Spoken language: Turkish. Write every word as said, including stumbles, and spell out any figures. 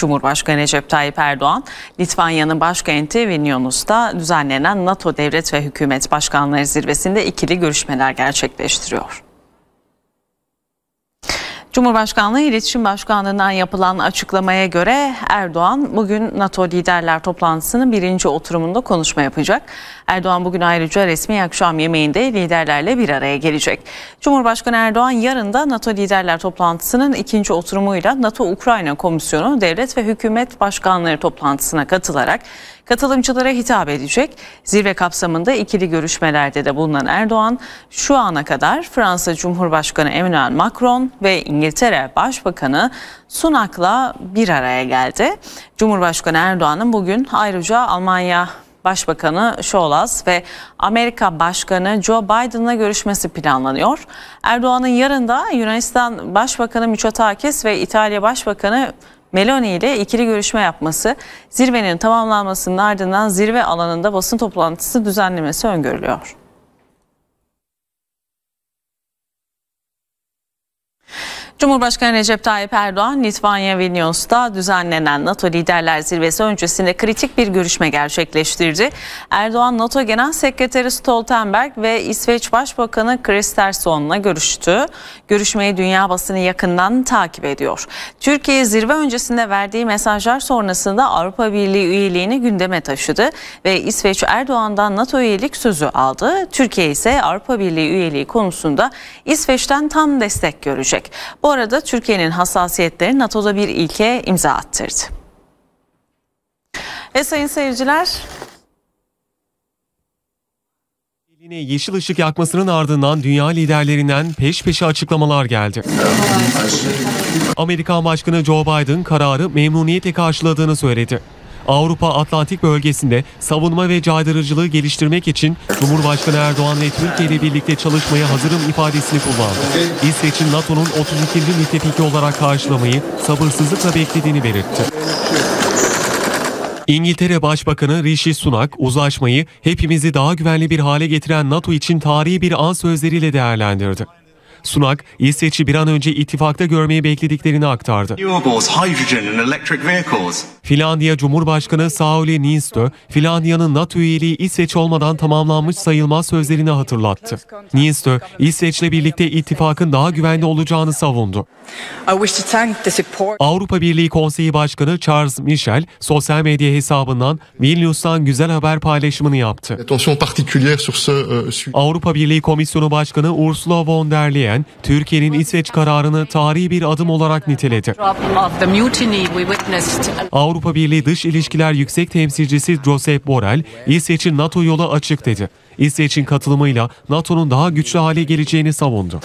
Cumhurbaşkanı Recep Tayyip Erdoğan, Litvanya'nın başkenti Vilnius'ta düzenlenen NATO Devlet ve Hükümet Başkanları Zirvesi'nde ikili görüşmeler gerçekleştiriyor. Cumhurbaşkanlığı İletişim Başkanlığı'ndan yapılan açıklamaya göre Erdoğan bugün NATO Liderler Toplantısı'nın birinci oturumunda konuşma yapacak. Erdoğan bugün ayrıca resmi akşam yemeğinde liderlerle bir araya gelecek. Cumhurbaşkanı Erdoğan yarın da NATO Liderler Toplantısı'nın ikinci oturumuyla NATO-Ukrayna Komisyonu Devlet ve Hükümet Başkanları Toplantısı'na katılarak katılımcılara hitap edecek. Zirve kapsamında ikili görüşmelerde de bulunan Erdoğan, şu ana kadar Fransa Cumhurbaşkanı Emmanuel Macron ve İngiltere Başbakanı Sunak'la bir araya geldi. Cumhurbaşkanı Erdoğan'ın bugün ayrıca Almanya Başbakanı Scholz ve Amerika Başkanı Joe Biden'la görüşmesi planlanıyor. Erdoğan'ın yarın da Yunanistan Başbakanı Mitsotakis ve İtalya Başbakanı Meloni ile ikili görüşme yapması, zirvenin tamamlanmasının ardından zirve alanında basın toplantısı düzenlemesi öngörülüyor. Cumhurbaşkanı Recep Tayyip Erdoğan, Litvanya Vilnius'ta düzenlenen NATO Liderler Zirvesi öncesinde kritik bir görüşme gerçekleştirdi. Erdoğan, NATO Genel Sekreteri Stoltenberg ve İsveç Başbakanı Kristersson'la görüştü. Görüşmeyi dünya basını yakından takip ediyor. Türkiye, zirve öncesinde verdiği mesajlar sonrasında Avrupa Birliği üyeliğini gündeme taşıdı ve İsveç Erdoğan'dan NATO üyelik sözü aldı. Türkiye ise Avrupa Birliği üyeliği konusunda İsveç'ten tam destek görecek. Bu Bu arada Türkiye'nin hassasiyetleri NATO'da bir ilke imza attırdı. E sayın seyirciler, eline yeşil ışık yakmasının ardından dünya liderlerinden peş peşe açıklamalar geldi. Amerikan Başkanı Joe Biden kararı memnuniyetle karşıladığını söyledi. Avrupa Atlantik bölgesinde savunma ve caydırıcılığı geliştirmek için Cumhurbaşkanı Erdoğan ve Türkiye ile birlikte çalışmaya hazırım ifadesini kullandı. İsveç'in NATO'nun otuz ikinci müttefiki olarak karşılamayı sabırsızlıkla beklediğini belirtti. İngiltere Başbakanı Rishi Sunak, uzlaşmayı hepimizi daha güvenli bir hale getiren NATO için tarihi bir an sözleriyle değerlendirdi. Sunak, İsveç'i bir an önce ittifakta görmeyi beklediklerini aktardı. Finlandiya Cumhurbaşkanı Sauli Ninsdö, Finlandiya'nın NATO üyeliği İsveç olmadan tamamlanmış sayılmaz sözlerini hatırlattı. Ninsdö, İsveç'le birlikte ittifakın daha güvenli olacağını savundu. Avrupa Birliği Konseyi Başkanı Charles Michel, sosyal medya hesabından Vilnius'tan güzel haber paylaşımını yaptı. Avrupa Birliği Komisyonu Başkanı Ursula von der Leyen, Türkiye'nin İsveç kararını tarihi bir adım olarak niteledi. Avrupa Birliği Dış İlişkiler Yüksek Temsilcisi Joseph Borrell, İsveç'in NATO yolu açık dedi. İsveç'in katılımıyla NATO'nun daha güçlü hale geleceğini savundu.